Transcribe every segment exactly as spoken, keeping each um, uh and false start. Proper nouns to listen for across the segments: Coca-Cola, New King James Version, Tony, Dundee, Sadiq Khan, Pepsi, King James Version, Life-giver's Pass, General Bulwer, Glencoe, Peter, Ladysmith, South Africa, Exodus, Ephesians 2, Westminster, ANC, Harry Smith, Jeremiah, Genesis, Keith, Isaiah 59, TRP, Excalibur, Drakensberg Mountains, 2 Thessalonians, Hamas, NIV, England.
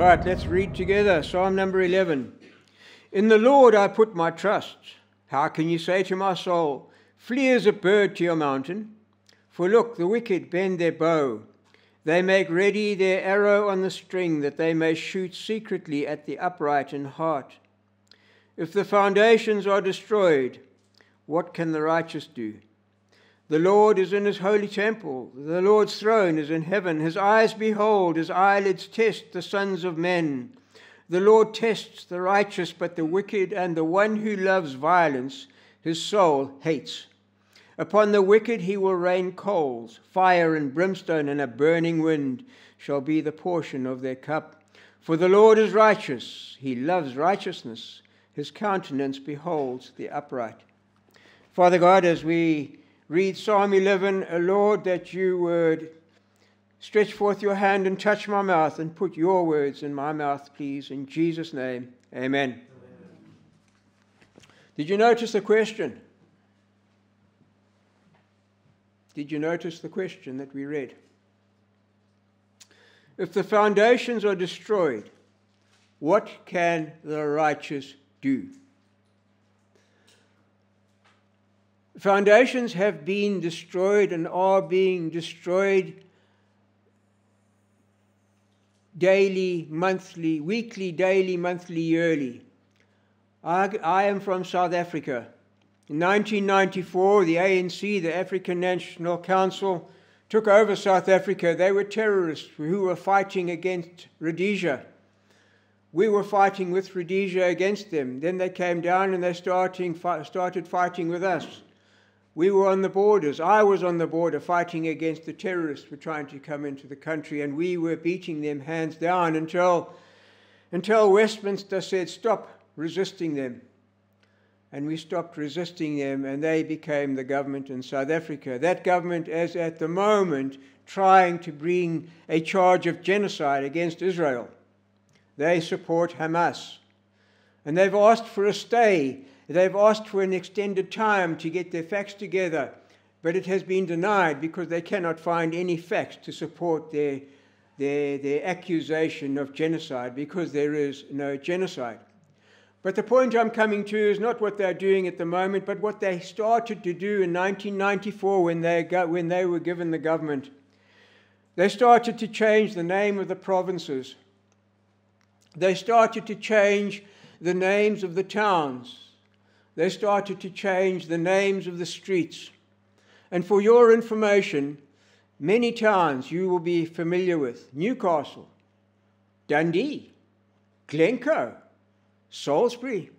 All right, let's read together Psalm number eleven. In the Lord I put my trust. How can you say to my soul, flee as a bird to your mountain? For look, the wicked bend their bow. They make ready their arrow on the string, that they may shoot secretly at the upright in heart. If the foundations are destroyed, what can the righteous do? The Lord is in his holy temple. The Lord's throne is in heaven. His eyes behold, his eyelids test the sons of men. The Lord tests the righteous, but the wicked and the one who loves violence, his soul hates. Upon the wicked he will rain coals. Fire and brimstone and a burning wind shall be the portion of their cup. For the Lord is righteous. He loves righteousness. His countenance beholds the upright. Father God, as we read Psalm eleven, O Lord, that you would stretch forth your hand and touch my mouth and put your words in my mouth, please. In Jesus' name, amen. Amen. Did you notice the question? Did you notice the question that we read? If the foundations are destroyed, what can the righteous do? Foundations have been destroyed and are being destroyed daily, monthly, weekly, daily, monthly, yearly. I, I am from South Africa. In nineteen ninety-four, the A N C, the African National Council, took over South Africa. They were terrorists who were fighting against Rhodesia. We were fighting with Rhodesia against them. Then they came down and they starting, started fighting with us. We were on the borders. I was on the border fighting against the terrorists who were trying to come into the country, and we were beating them hands down until, until Westminster said, stop resisting them. And we stopped resisting them, and they became the government in South Africa. That government is at the moment trying to bring a charge of genocide against Israel. They support Hamas. And they've asked for a stay. They've asked for an extended time to get their facts together, but it has been denied because they cannot find any facts to support their, their, their accusation of genocide, because there is no genocide. But the point I'm coming to is not what they're doing at the moment, but what they started to do in nineteen ninety-four when they, got, when they were given the government. They started to change the name of the provinces. They started to change the names of the towns. They started to change the names of the streets. And for your information, many towns you will be familiar with: Newcastle, Dundee, Glencoe, Salisbury.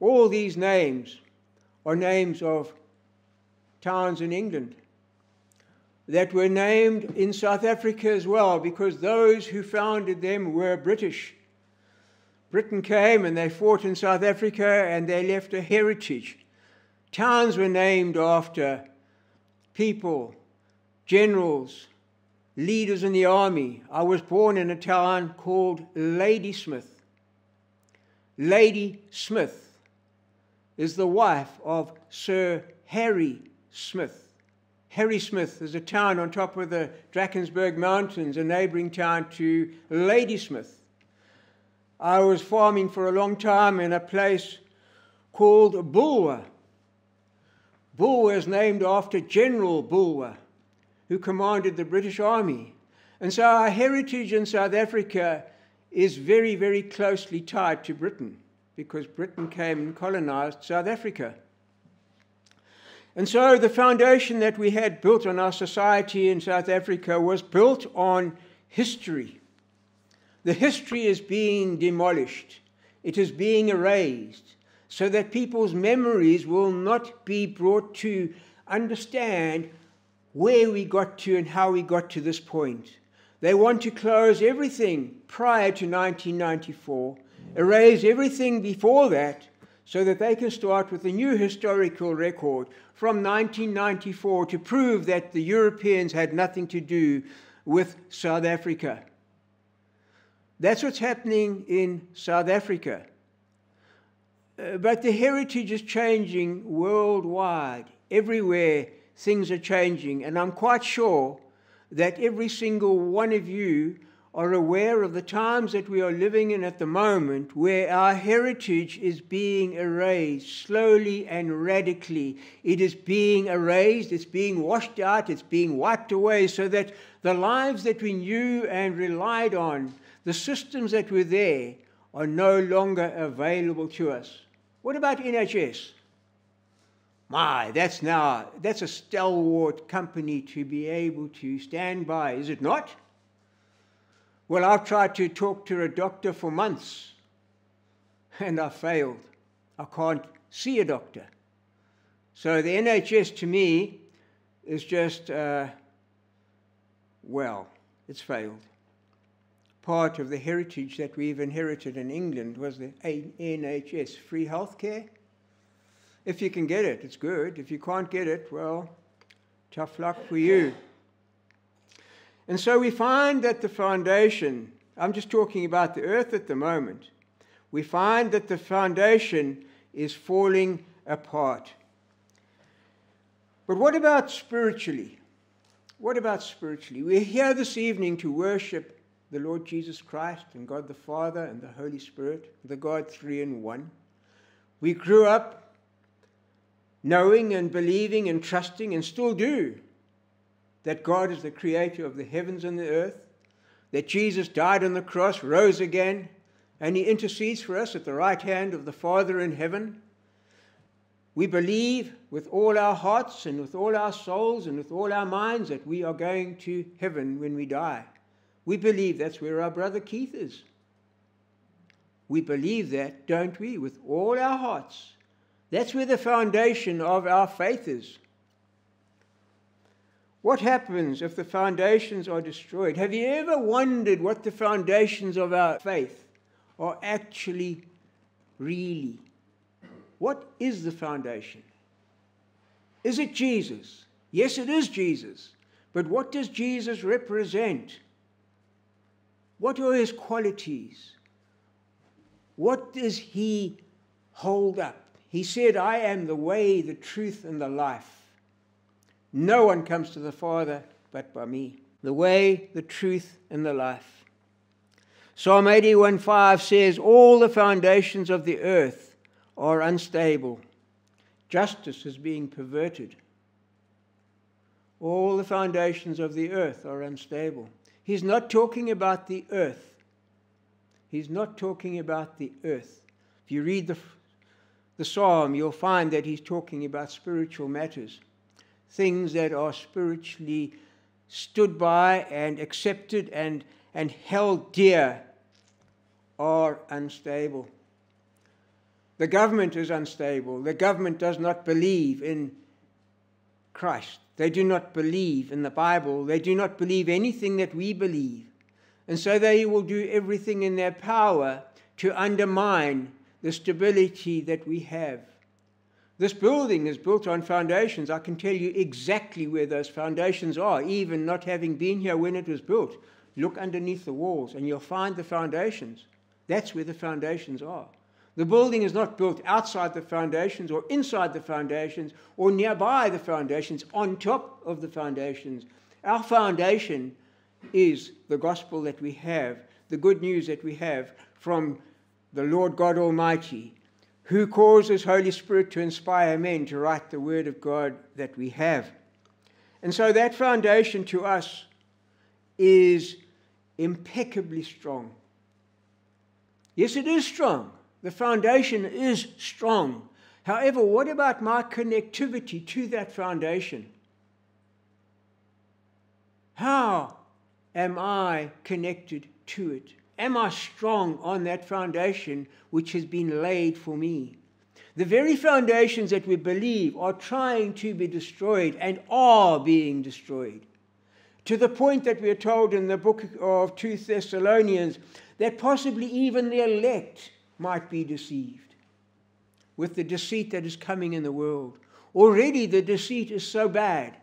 All these names are names of towns in England that were named in South Africa as well, because those who founded them were British. Britain came and they fought in South Africa and they left a heritage. Towns were named after people, generals, leaders in the army. I was born in a town called Ladysmith. Lady Smith is the wife of Sir Harry Smith. Harry Smith is a town on top of the Drakensberg Mountains, a neighbouring town to Ladysmith. I was farming for a long time in a place called Bulwer. Bulwer is named after General Bulwer, who commanded the British Army. And so our heritage in South Africa is very, very closely tied to Britain, because Britain came and colonized South Africa. And so the foundation that we had built on our society in South Africa was built on history. The history is being demolished. It is being erased so that people's memories will not be brought to understand where we got to and how we got to this point. They want to close everything prior to nineteen ninety-four, erase everything before that, so that they can start with a new historical record from nineteen ninety-four to prove that the Europeans had nothing to do with South Africa. That's what's happening in South Africa. Uh, but the heritage is changing worldwide. Everywhere things are changing. And I'm quite sure that every single one of you are aware of the times that we are living in at the moment, where our heritage is being erased slowly and radically. It is being erased, it's being washed out, it's being wiped away, so that the lives that we knew and relied on, the systems that were there, are no longer available to us. What about N H S? My, that's now, that's a stalwart company to be able to stand by, is it not? Well, I've tried to talk to a doctor for months, and I failed. I can't see a doctor. So the N H S to me is just, uh, well, it's failed. Part of the heritage that we've inherited in England was the N H S, free healthcare. If you can get it, it's good. If you can't get it, well, tough luck for you. And so we find that the foundation, I'm just talking about the earth at the moment, we find that the foundation is falling apart. But what about spiritually? What about spiritually? We're here this evening to worship the Lord Jesus Christ and God the Father and the Holy Spirit, the God three in one. We grew up knowing and believing and trusting, and still do, that God is the creator of the heavens and the earth, that Jesus died on the cross, rose again, and he intercedes for us at the right hand of the Father in heaven. We believe with all our hearts and with all our souls and with all our minds that we are going to heaven when we die. We believe that's where our brother Keith is. We believe that, don't we, with all our hearts. That's where the foundation of our faith is. What happens if the foundations are destroyed? Have you ever wondered what the foundations of our faith are actually really? What is the foundation? Is it Jesus? Yes, it is Jesus. But what does Jesus represent? What are his qualities? What does he hold up? He said, I am the way, the truth, and the life. No one comes to the Father but by me. The way, the truth, and the life. Psalm eighty-one five says, all the foundations of the earth are unstable. Justice is being perverted. All the foundations of the earth are unstable. He's not talking about the earth. He's not talking about the earth. If you read the, the psalm, you'll find that he's talking about spiritual matters, things that are spiritually stood by and accepted and, and held dear are unstable. The government is unstable. The government does not believe in Christ. They do not believe in the Bible. They do not believe anything that we believe. And so they will do everything in their power to undermine the stability that we have. This building is built on foundations. I can tell you exactly where those foundations are, even not having been here when it was built. Look underneath the walls and you'll find the foundations. That's where the foundations are. The building is not built outside the foundations or inside the foundations or nearby the foundations, on top of the foundations. Our foundation is the gospel that we have, the good news that we have from the Lord God Almighty, who causes Holy Spirit to inspire men to write the word of God that we have. And so that foundation to us is impeccably strong. Yes, it is strong. The foundation is strong. However, what about my connectivity to that foundation? How am I connected to it? Am I strong on that foundation which has been laid for me? The very foundations that we believe are trying to be destroyed and are being destroyed, to the point that we are told in the book of Second Thessalonians that possibly even the elect might be deceived with the deceit that is coming in the world. Already the deceit is so bad,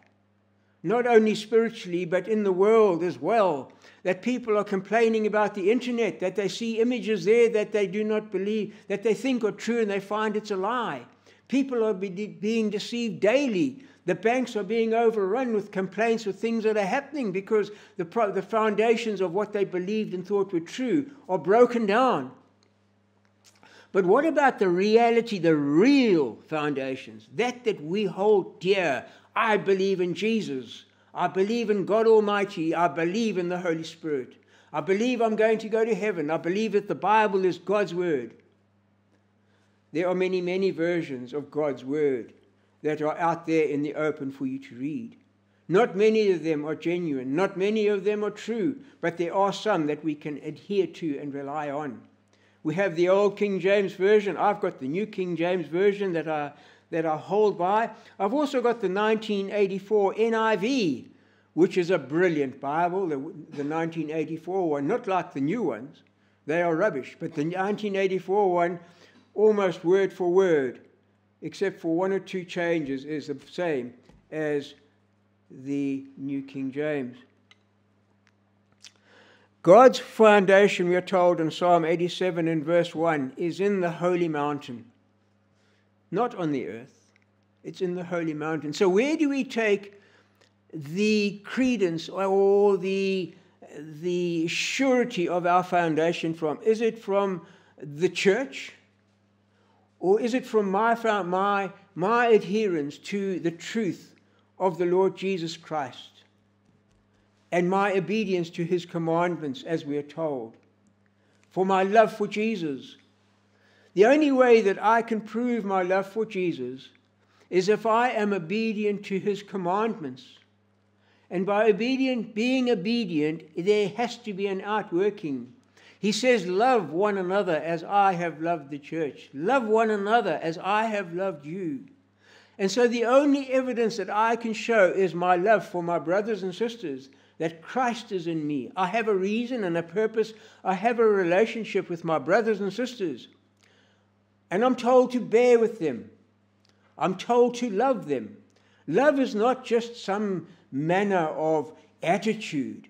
not only spiritually, but in the world as well, that people are complaining about the internet, that they see images there that they do not believe, that they think are true, and they find it's a lie. People are be- being deceived daily. The banks are being overrun with complaints with things that are happening because the, pro the foundations of what they believed and thought were true are broken down. But what about the reality, the real foundations, that that we hold dear? I believe in Jesus. I believe in God Almighty. I believe in the Holy Spirit. I believe I'm going to go to heaven. I believe that the Bible is God's word. There are many, many versions of God's word that are out there in the open for you to read. Not many of them are genuine. Not many of them are true. But there are some that we can adhere to and rely on. We have the old King James Version. I've got the New King James Version that I, that I hold by. I've also got the nineteen eighty-four N I V, which is a brilliant Bible. The, the nineteen eighty-four one, not like the new ones. They are rubbish. But the nineteen eighty-four one, almost word for word, except for one or two changes, is the same as the New King James. God's foundation, we are told in Psalm eighty-seven and verse one, is in the holy mountain, not on the earth. It's in the holy mountain. So where do we take the credence or the, the surety of our foundation from? Is it from the church? Or is it from my, my, my adherence to the truth of the Lord Jesus Christ? And my obedience to his commandments, as we are told, for my love for Jesus. The only way that I can prove my love for Jesus is if I am obedient to his commandments. And by obedient, being obedient, there has to be an outworking. He says, love one another as I have loved the church. Love one another as I have loved you. And so the only evidence that I can show is my love for my brothers and sisters, that Christ is in me. I have a reason and a purpose. I have a relationship with my brothers and sisters. And I'm told to bear with them. I'm told to love them. Love is not just some manner of attitude.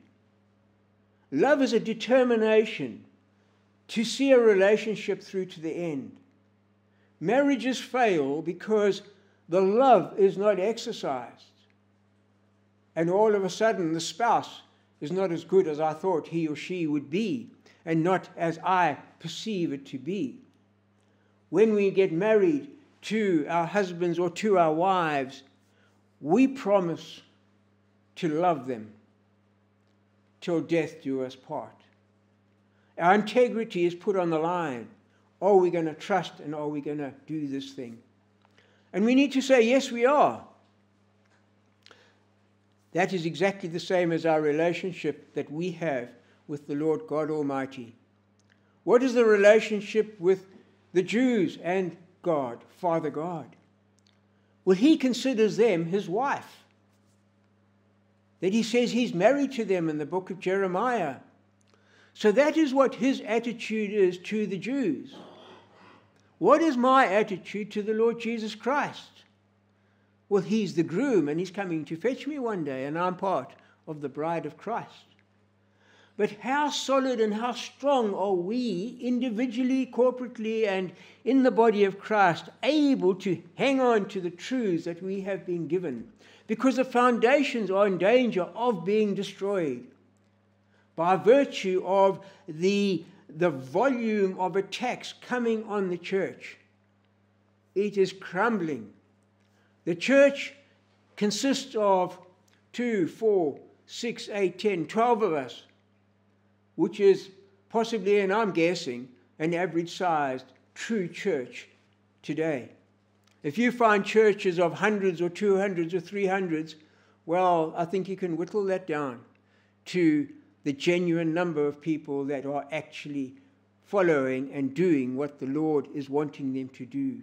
Love is a determination to see a relationship through to the end. Marriages fail because the love is not exercised. And all of a sudden, the spouse is not as good as I thought he or she would be, and not as I perceive it to be. When we get married to our husbands or to our wives, we promise to love them till death do us part. Our integrity is put on the line. Are we going to trust and are we going to do this thing? And we need to say, yes, we are. That is exactly the same as our relationship that we have with the Lord God Almighty. What is the relationship with the Jews and God, Father God? Well, he considers them his wife. That he says he's married to them in the book of Jeremiah. So that is what his attitude is to the Jews. What is my attitude to the Lord Jesus Christ? Well, he's the groom and he's coming to fetch me one day, and I'm part of the bride of Christ. But how solid and how strong are we individually, corporately, and in the body of Christ able to hang on to the truths that we have been given? Because the foundations are in danger of being destroyed by virtue of the, the volume of attacks coming on the church. It is crumbling. The church consists of two, four, six, eight, ten, twelve of us, which is possibly, and I'm guessing, an average-sized true church today. If you find churches of hundreds or two hundreds or three hundreds, well, I think you can whittle that down to the genuine number of people that are actually following and doing what the Lord is wanting them to do.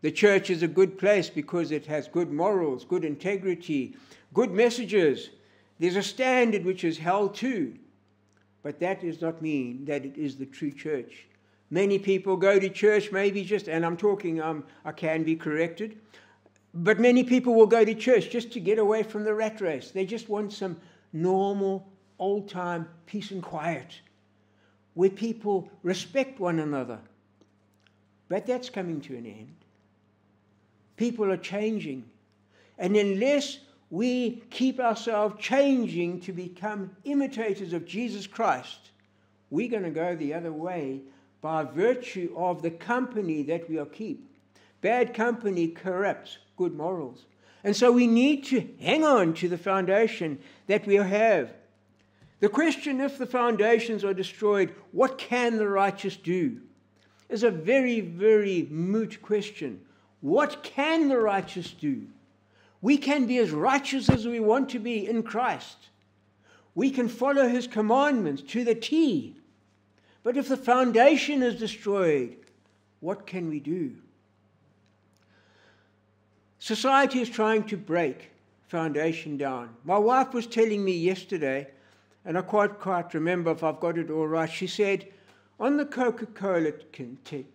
The church is a good place because it has good morals, good integrity, good messages. There's a standard which is held to. But that does not mean that it is the true church. Many people go to church maybe just, and I'm talking, um, I can be corrected, but many people will go to church just to get away from the rat race. They just want some normal, old-time peace and quiet where people respect one another. But that's coming to an end. People are changing. And unless we keep ourselves changing to become imitators of Jesus Christ, we're going to go the other way by virtue of the company that we'll keep. Bad company corrupts good morals. And so we need to hang on to the foundation that we have. The question, if the foundations are destroyed, what can the righteous do? Is a very, very moot question. What can the righteous do? We can be as righteous as we want to be in Christ. We can follow his commandments to the T. But if the foundation is destroyed, what can we do? Society is trying to break foundation down. My wife was telling me yesterday, and I can't quite remember if I've got it all right. She said, on the Coca-Cola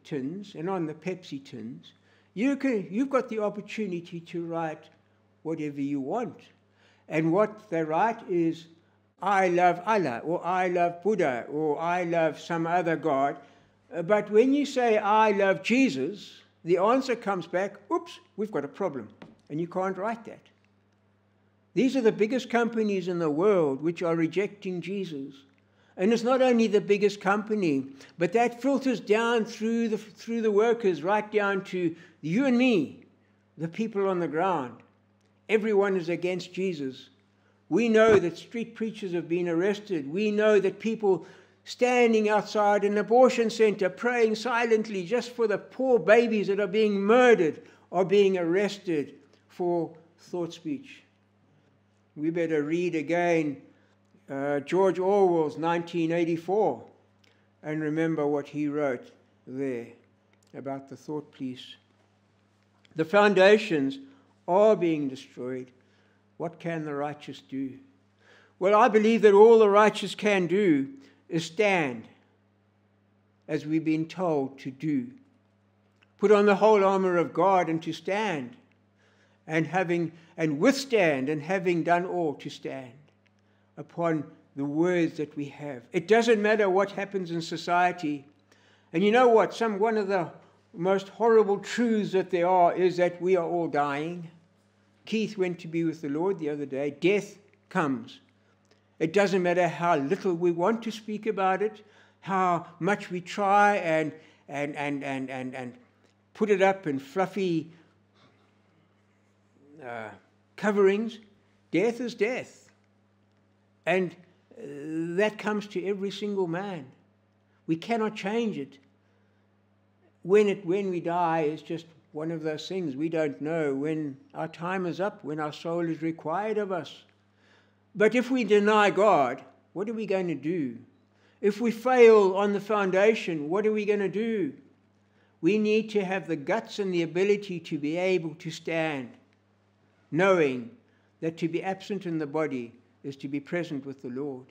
tins and on the Pepsi tins, you can, you've got the opportunity to write whatever you want. And what they write is, I love Allah, or I love Buddha, or I love some other God. But when you say, I love Jesus, the answer comes back, oops, we've got a problem, and you can't write that. These are the biggest companies in the world which are rejecting Jesus. And it's not only the biggest company, but that filters down through the, through the workers, right down to you and me, the people on the ground. Everyone is against Jesus. We know that street preachers have been arrested. We know that people standing outside an abortion center praying silently just for the poor babies that are being murdered are being arrested for thought speech. We better read again uh, George Orwell's nineteen eighty-four and remember what he wrote there about the thought police. The foundations are being destroyed. What can the righteous do? Well, I believe that all the righteous can do is stand, as we've been told to do. Put on the whole armor of God and to stand, and having and withstand, and having done all, to stand upon the words that we have. It doesn't matter what happens in society. And you know what? Some, one of the most horrible truths that there are is that we are all dying. Keith went to be with the Lord the other day. Death comes. It doesn't matter how little we want to speak about it, how much we try and, and, and, and, and, and put it up in fluffy uh, coverings. Death is death. And that comes to every single man. We cannot change it. When, it, when we die is just one of those things. We don't know when our time is up, when our soul is required of us. But if we deny God, what are we going to do? If we fail on the foundation, what are we going to do? We need to have the guts and the ability to be able to stand, knowing that to be absent in the body is to be present with the Lord.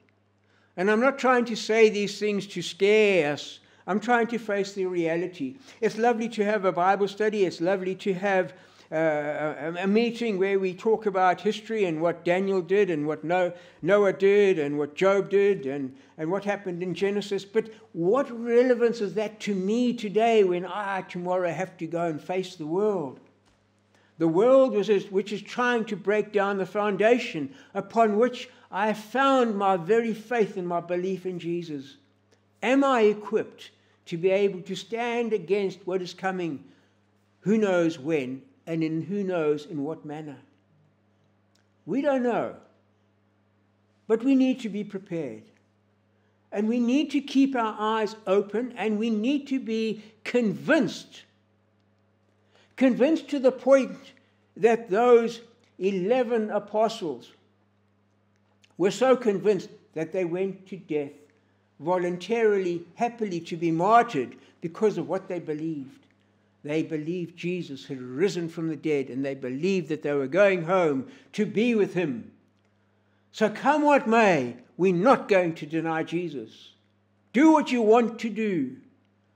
And I'm not trying to say these things to scare us. I'm trying to face the reality. It's lovely to have a Bible study. It's lovely to have Uh, a, a meeting where we talk about history and what Daniel did and what Noah did and what Job did and, and what happened in Genesis. But what relevance is that to me today when I tomorrow have to go and face the world? The world which is, which is trying to break down the foundation upon which I found my very faith and my belief in Jesus. Am I equipped to be able to stand against what is coming, who knows when, and in who knows in what manner? We don't know. But we need to be prepared. And we need to keep our eyes open, and we need to be convinced. Convinced to the point that those eleven apostles were so convinced that they went to death voluntarily, happily to be martyred because of what they believed. They believed Jesus had risen from the dead, and they believed that they were going home to be with him. So come what may, we're not going to deny Jesus. Do what you want to do.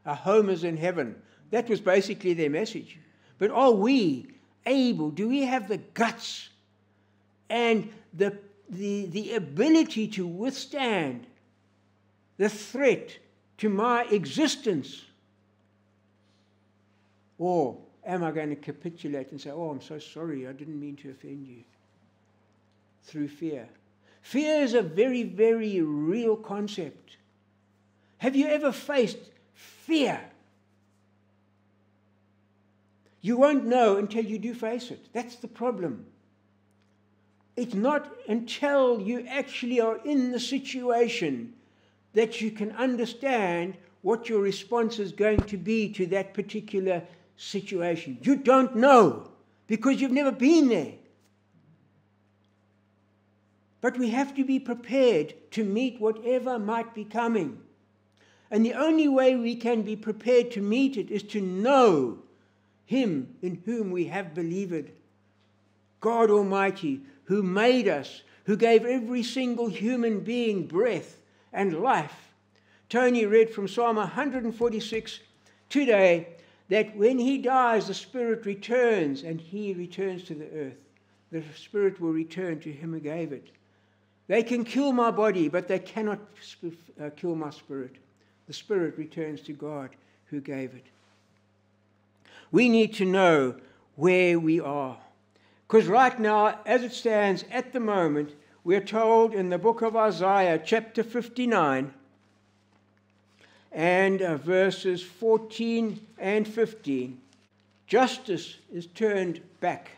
Our home is in heaven. That was basically their message. But are we able, do we have the guts and the, the, the ability to withstand the threat to my existence? Or am I going to capitulate and say, oh, I'm so sorry, I didn't mean to offend you? Through fear. Fear is a very, very real concept. Have you ever faced fear? You won't know until you do face it. That's the problem. It's not until you actually are in the situation that you can understand what your response is going to be to that particular situation. You don't know because you've never been there. But we have to be prepared to meet whatever might be coming. And the only way we can be prepared to meet it is to know Him in whom we have believed. God Almighty, who made us, who gave every single human being breath and life. Tony read from Psalm one forty-six today that when he dies, the Spirit returns and he returns to the earth. The Spirit will return to him who gave it. They can kill my body, but they cannot uh, kill my spirit. The Spirit returns to God who gave it. We need to know where we are. Because right now, as it stands at the moment, we are told in the book of Isaiah, chapter fifty-nine, and uh, verses fourteen and fifteen, justice is turned back.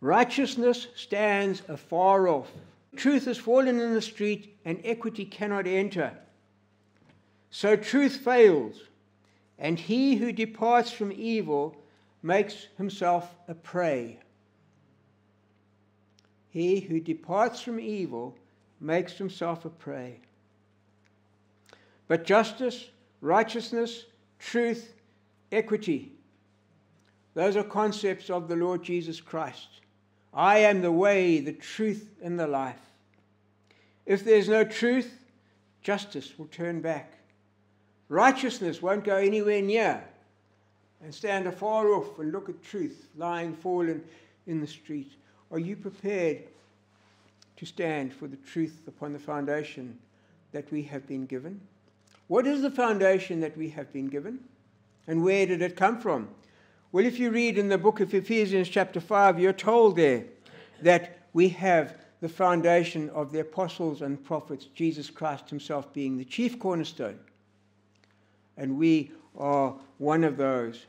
Righteousness stands afar off. Truth has fallen in the street, and equity cannot enter. So truth fails, and he who departs from evil makes himself a prey. He who departs from evil makes himself a prey. But justice, righteousness, truth, equity, those are concepts of the Lord Jesus Christ. I am the way, the truth, and the life. If there's no truth, justice will turn back. Righteousness won't go anywhere near and stand afar off and look at truth lying fallen in the street. Are you prepared to stand for the truth upon the foundation that we have been given? What is the foundation that we have been given? And where did it come from? Well, if you read in the book of Ephesians chapter five, you're told there that we have the foundation of the apostles and prophets, Jesus Christ himself being the chief cornerstone. And we are one of those.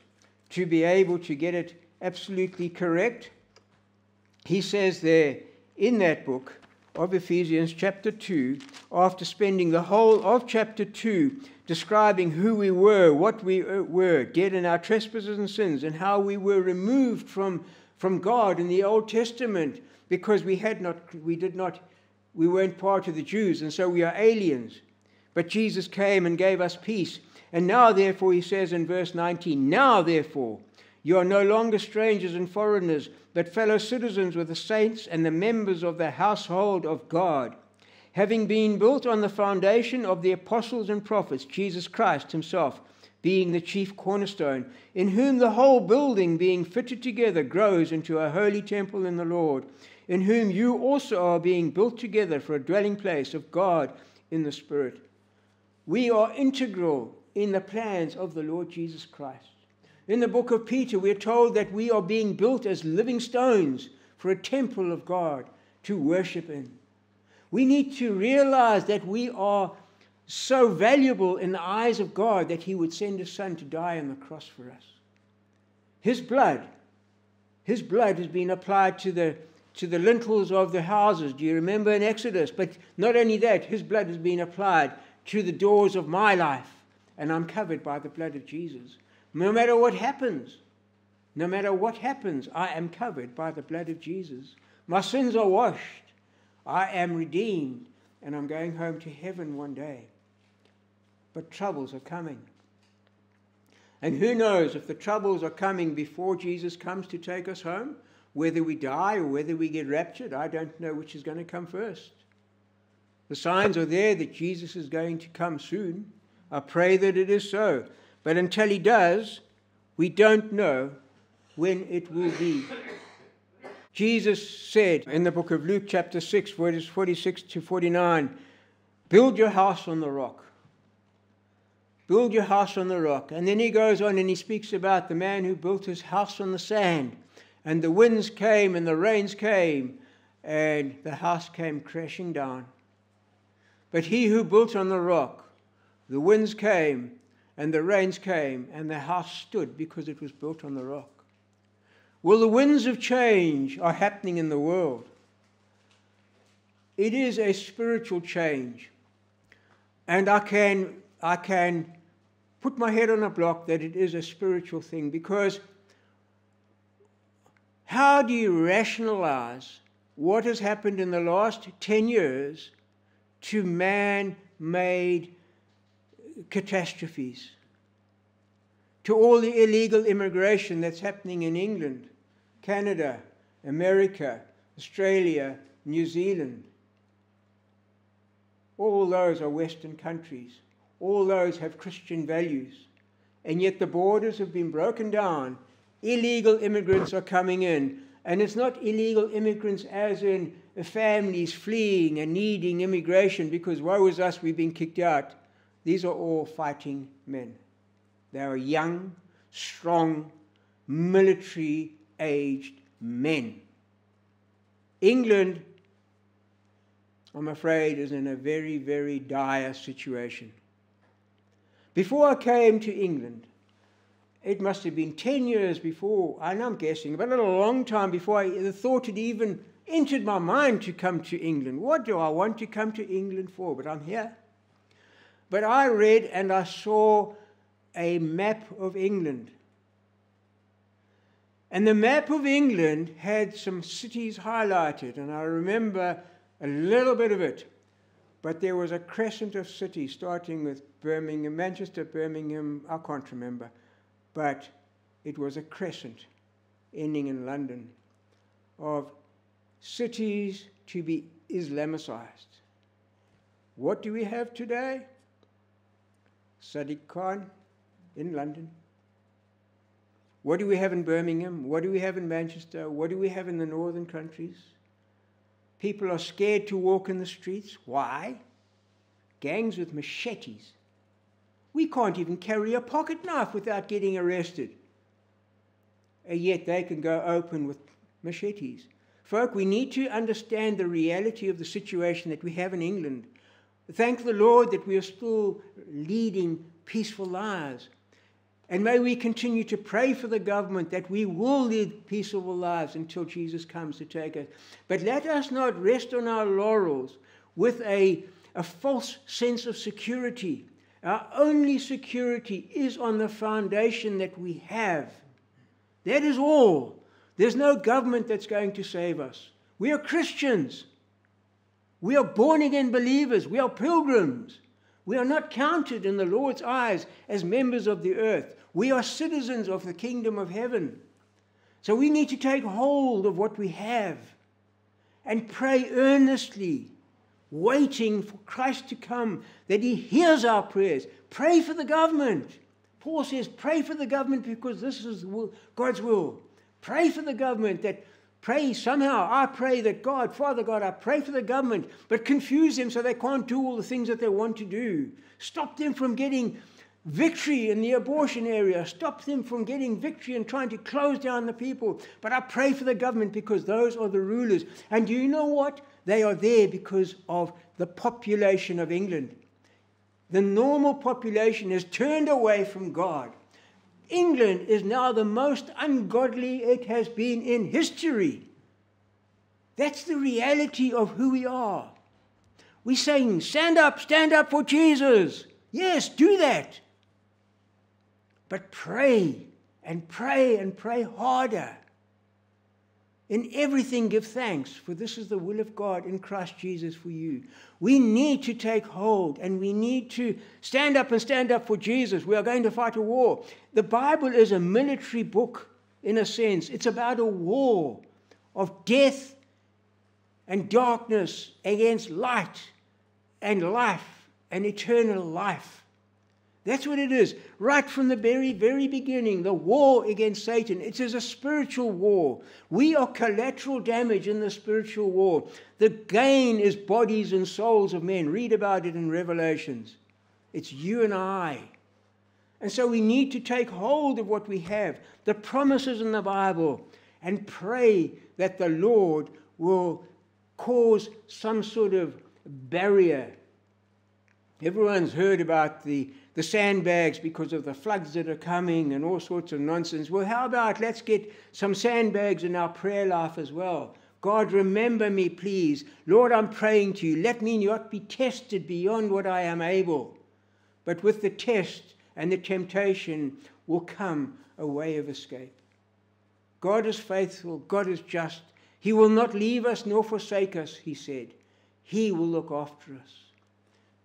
To be able to get it absolutely correct, he says there in that book of Ephesians chapter two, after spending the whole of chapter two describing who we were, what we were, dead in our trespasses and sins, and how we were removed from, from God in the Old Testament because we had not, we did not, we weren't part of the Jews, and so we are aliens. But Jesus came and gave us peace. And now, therefore, he says in verse nineteen, now, therefore, you are no longer strangers and foreigners, but fellow citizens with the saints and the members of the household of God, having been built on the foundation of the apostles and prophets, Jesus Christ himself being the chief cornerstone, in whom the whole building being fitted together grows into a holy temple in the Lord, in whom you also are being built together for a dwelling place of God in the Spirit. We are integral in the plans of the Lord Jesus Christ. In the book of Peter, we are told that we are being built as living stones for a temple of God to worship in. We need to realize that we are so valuable in the eyes of God that he would send his son to die on the cross for us. His blood, his blood has been applied to the, to the lintels of the houses. Do you remember in Exodus? But not only that, his blood has been applied to the doors of my life, and I'm covered by the blood of Jesus. No matter what happens, no matter what happens, I am covered by the blood of Jesus. My sins are washed. I am redeemed, and I'm going home to heaven one day. But troubles are coming. And who knows if the troubles are coming before Jesus comes to take us home, whether we die or whether we get raptured, I don't know which is going to come first. The signs are there that Jesus is going to come soon. I pray that it is so. But until he does, we don't know when it will be. Jesus said in the book of Luke chapter six, verses forty-six to forty-nine, build your house on the rock. build your house on the rock. And then he goes on and he speaks about the man who built his house on the sand. And the winds came and the rains came and the house came crashing down. But he who built on the rock, the winds came and the rains came and the house stood because it was built on the rock. Well, the winds of change are happening in the world. It is a spiritual change. And I can, I can put my head on a block that it is a spiritual thing, because how do you rationalize what has happened in the last ten years to man-made catastrophes, to all the illegal immigration that's happening in England, Canada, America, Australia, New Zealand? All those are Western countries. All those have Christian values. And yet the borders have been broken down. Illegal immigrants are coming in. And it's not illegal immigrants as in families fleeing and needing immigration because woe is us, we've been kicked out. These are all fighting men. They are young, strong, military-aged men. England, I'm afraid, is in a very, very dire situation. Before I came to England, it must have been ten years before, and I'm guessing, but a long time before I, the thought had even entered my mind to come to England. What do I want to come to England for? But I'm here. But I read and I saw a map of England. And the map of England had some cities highlighted, and I remember a little bit of it. But there was a crescent of cities starting with Birmingham, Manchester, Birmingham, I can't remember. But it was a crescent ending in London of cities to be Islamicized. What do we have today? Sadiq Khan in London. What do we have in Birmingham? What do we have in Manchester? What do we have in the northern countries? People are scared to walk in the streets. Why? Gangs with machetes. We can't even carry a pocket knife without getting arrested. And yet they can go open with machetes. Folk, we need to understand the reality of the situation that we have in England. Thank the Lord that we are still leading peaceful lives. And may we continue to pray for the government that we will lead peaceful lives until Jesus comes to take us. But let us not rest on our laurels with a, a false sense of security. Our only security is on the foundation that we have. That is all. There's no government that's going to save us. We are Christians. We are born-again believers. We are pilgrims. We are not counted in the Lord's eyes as members of the earth. We are citizens of the kingdom of heaven. So we need to take hold of what we have and pray earnestly, waiting for Christ to come, that he hears our prayers. Pray for the government. Paul says, pray for the government because this is God's will. Pray for the government that, pray somehow, I pray that God, Father God, I pray for the government, but confuse them so they can't do all the things that they want to do. Stop them from getting victory in the abortion area. Stop them from getting victory and trying to close down the people. But I pray for the government because those are the rulers. And do you know what? They are there because of the population of England. The normal population is turned away from God. England is now the most ungodly it has been in history. That's the reality of who we are. We sing, stand up, stand up for Jesus. Yes, do that. But pray and pray and pray harder. In everything give thanks, for this is the will of God in Christ Jesus for you. We need to take hold and we need to stand up and stand up for Jesus. We are going to fight a war. The Bible is a military book in a sense. It's about a war of death and darkness against light and life and eternal life. That's what it is. Right from the very, very beginning, the war against Satan. It is a spiritual war. We are collateral damage in the spiritual war. The gain is bodies and souls of men. Read about it in Revelations. It's you and I And so we need to take hold of what we have, the promises in the Bible, and pray that the Lord will cause some sort of barrier. Everyone's heard about the, the sandbags because of the floods that are coming and all sorts of nonsense. Well, how about let's get some sandbags in our prayer life as well. God, remember me, please. Lord, I'm praying to you. Let me not be tested beyond what I am able. But with the test and the temptation will come a way of escape. God is faithful. God is just. He will not leave us nor forsake us, he said. He will look after us.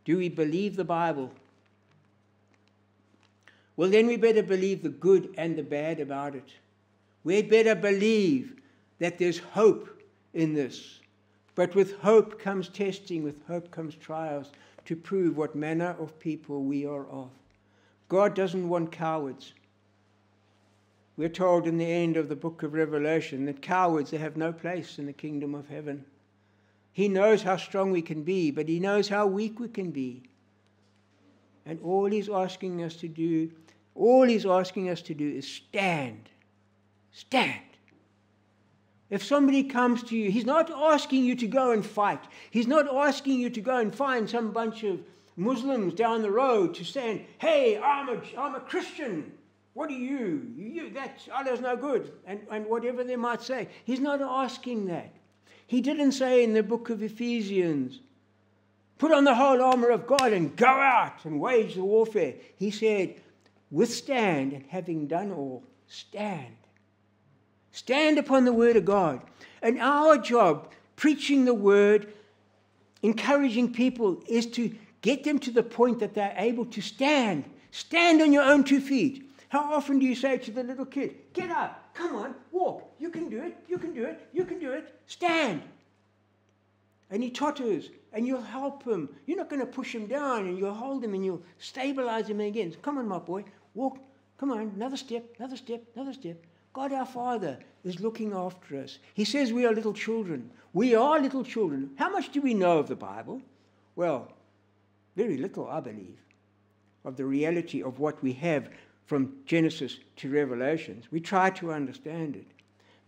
Do we believe the Bible? Well, then we better believe the good and the bad about it. We'd better believe that there's hope in this. But with hope comes testing, with hope comes trials to prove what manner of people we are of. God doesn't want cowards. We're told in the end of the book of Revelation that cowards, they have no place in the kingdom of heaven. He knows how strong we can be, but he knows how weak we can be. And all he's asking us to do, all he's asking us to do is stand. Stand. If somebody comes to you, he's not asking you to go and fight. He's not asking you to go and find some bunch of Muslims down the road to say, hey, I'm a, I'm a Christian. What are you? You that Allah's no good. And, and whatever they might say. He's not asking that. He didn't say in the book of Ephesians, put on the whole armor of God and go out and wage the warfare. He said, withstand, and having done all, stand. Stand upon the word of God. And our job, preaching the word, encouraging people, is to get them to the point that they're able to stand. Stand on your own two feet. How often do you say to the little kid, get up, come on, walk. You can do it, you can do it, you can do it. Stand. And he totters, and you'll help him. You're not going to push him down, and you'll hold him, and you'll stabilize him again. Come on, my boy, walk. Come on, another step, another step, another step. God our Father is looking after us. He says we are little children. We are little children. How much do we know of the Bible? Well, very little, I believe, of the reality of what we have from Genesis to Revelations. We try to understand it.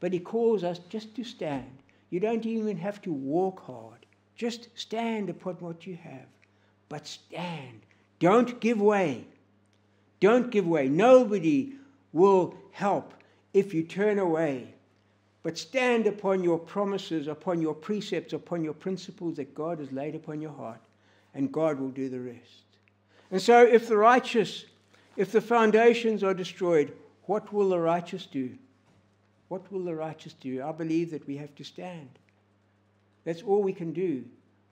But he calls us just to stand. You don't even have to walk hard. Just stand upon what you have. But stand. Don't give way. Don't give way. Nobody will help if you turn away, but stand upon your promises, upon your precepts, upon your principles that God has laid upon your heart, and God will do the rest. And so if the righteous, if the foundations are destroyed, what will the righteous do? What will the righteous do? I believe that we have to stand. That's all we can do.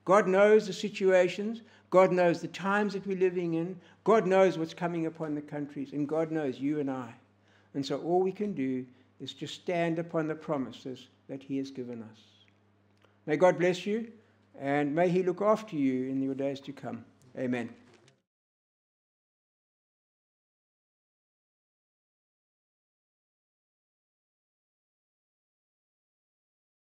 God knows the situations. God knows the times that we're living in. God knows what's coming upon the countries, and God knows you and I. And so all we can do is just stand upon the promises that he has given us. May God bless you, and may he look after you in your days to come. Amen.